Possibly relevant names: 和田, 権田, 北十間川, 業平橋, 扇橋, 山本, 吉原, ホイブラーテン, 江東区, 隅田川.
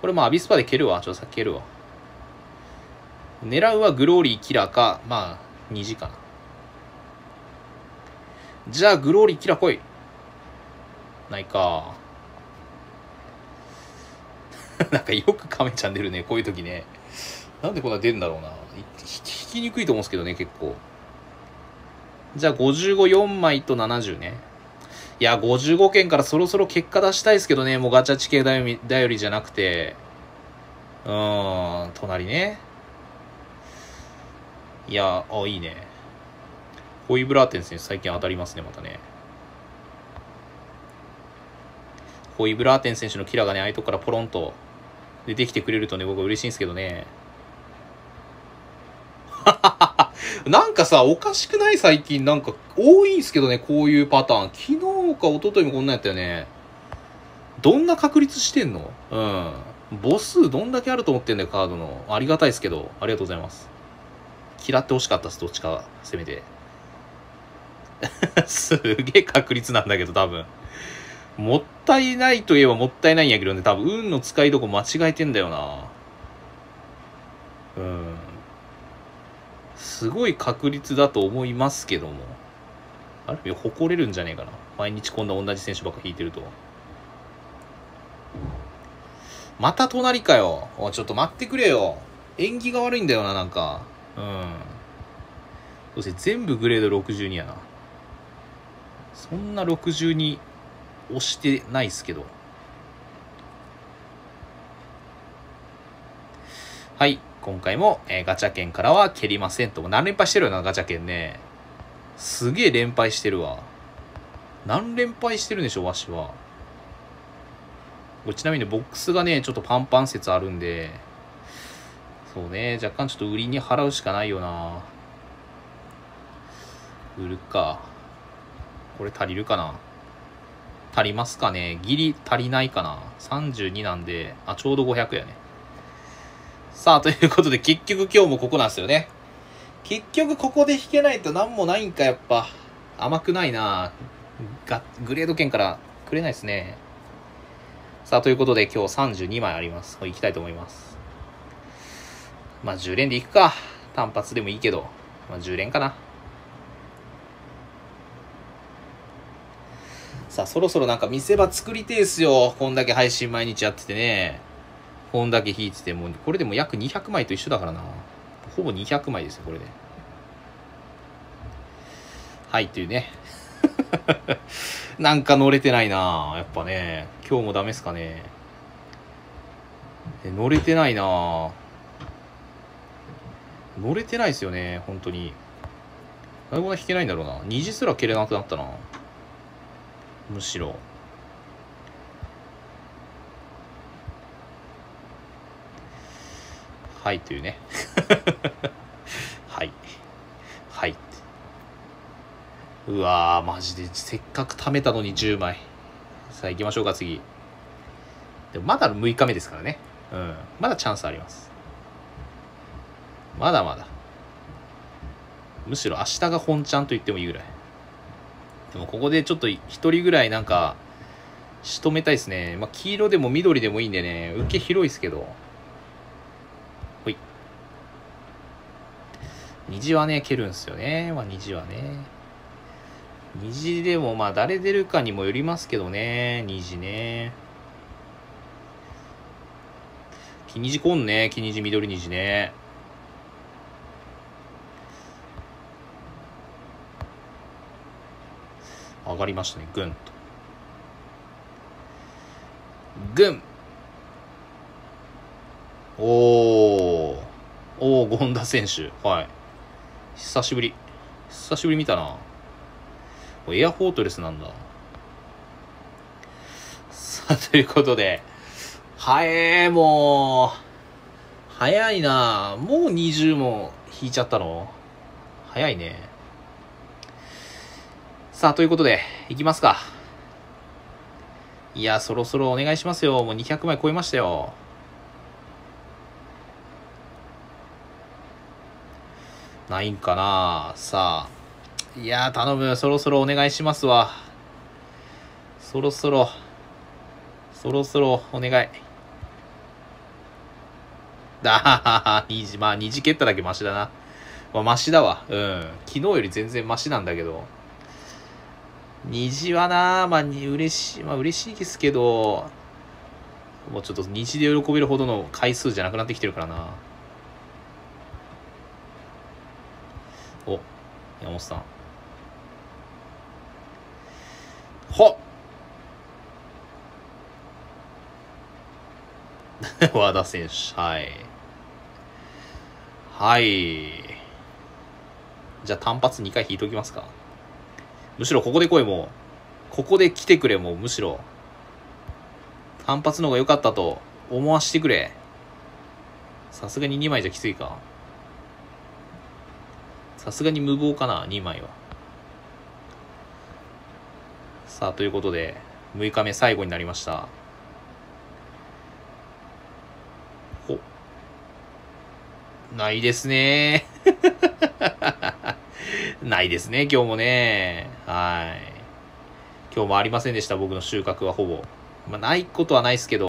これまあアビスパで蹴るわ。ちょっと先蹴るわ。狙うはグローリーキラーか、まあ虹かな。じゃあグローリーキラー来い。ないか。なんかよく亀ちゃん出るね、こういう時ね。なんでこんな出るんだろうな。引きにくいと思うんですけどね、結構。じゃあ55、4枚と70ね。いや、55件からそろそろ結果出したいですけどね。もうガチャ地形頼りじゃなくて。隣ね。いや、あ、いいね。ホイブラーテン選手、最近当たりますね、またね。ホイブラーテン選手のキラがね、ああいうとこからポロンと出てきてくれるとね、僕は嬉しいんですけどね。なんかさ、おかしくない？最近なんか多いんすけどね、こういうパターン。昨日か一昨日もこんなんやったよね。どんな確率してんの？母数どんだけあると思ってんだよ、カードの。ありがたいですけど、ありがとうございます。嫌ってほしかったっす、どっちか、せめて。すげえ確率なんだけど、多分。もったいないといえばもったいないんやけどね、多分、運の使いどこ間違えてんだよな。すごい確率だと思いますけども、ある意味誇れるんじゃねえかな。毎日こんな同じ選手ばっか引いてると。また隣かよ。お、ちょっと待ってくれよ。縁起が悪いんだよな、なんか。そして全部グレード62やな。そんな62押してないっすけど。はい。今回も、ガチャ券からは蹴りませんと。何連敗してるよな、ガチャ券ね。すげえ連敗してるわ。何連敗してるんでしょう、わしは。ちなみにボックスがね、ちょっとパンパン説あるんで、そうね、若干ちょっと売りに払うしかないよな。売るか。これ足りるかな。足りますかね。ギリ足りないかな。32なんで、あ、ちょうど500やね。さあ、ということで、結局今日もここなんですよね。結局ここで引けないと何もないんか、やっぱ。甘くないな。グレード券からくれないですね。さあ、ということで、今日32枚あります。行きたいと思います。まあ、10連で行くか。単発でもいいけど、まあ、10連かな。さあ、そろそろなんか見せ場作りてえっすよ。こんだけ配信毎日やっててね。こんだけ引いてて、もうこれでも約200枚と一緒だからな。ほぼ200枚ですよ、これで。はい、というね。なんか乗れてないな、やっぱね。今日もダメですかね。乗れてないな。乗れてないですよね、本当に。なんでこんな引けないんだろうな。虹すら蹴れなくなったな。むしろ。はい、というね。はい。はい。うわー、マジで、せっかく貯めたのに10枚。さあ、行きましょうか、次。でもまだ6日目ですからね。まだチャンスあります。まだまだ。むしろ明日が本チャンと言ってもいいぐらい。でも、ここでちょっと一人ぐらいなんか、仕留めたいですね。まあ、黄色でも緑でもいいんでね、受け広いですけど。虹はね、蹴るんすよね。まあ、虹はね。虹でも、まあ、誰出るかにもよりますけどね。虹ね。黄虹こんね。黄虹、緑虹ね。上がりましたね。ぐんと。ぐん。おー。おー、権田選手。はい。久しぶり。久しぶり見たな。エアフォートレスなんだ。さあ、ということで。早え、もう。早いな。もう20も引いちゃったの？早いね。さあ、ということで、いきますか。いや、そろそろお願いしますよ。もう200枚超えましたよ。ないんかな。さあ、いやー、頼む。そろそろお願いしますわ。そろそろお願い。あー、虹、まあ虹蹴っただけマシだな。まあマシだわ。うん。昨日より全然マシなんだけど。虹はな、まあ嬉しいですけど、もうちょっと虹で喜べるほどの回数じゃなくなってきてるからな。お、山本さん。ほっ和田選手、はい。はい。じゃあ単発2回引いておきますか。むしろここで来い、もう。ここで来てくれ、もう、むしろ。単発の方が良かったと思わしてくれ。さすがに2枚じゃきついか。さすがに無謀かな、2枚は。さあ、ということで、6日目最後になりました。お。ないですね。ないですね、今日もね。はい。今日もありませんでした、僕の収穫はほぼ。まあ、ないことはないですけど。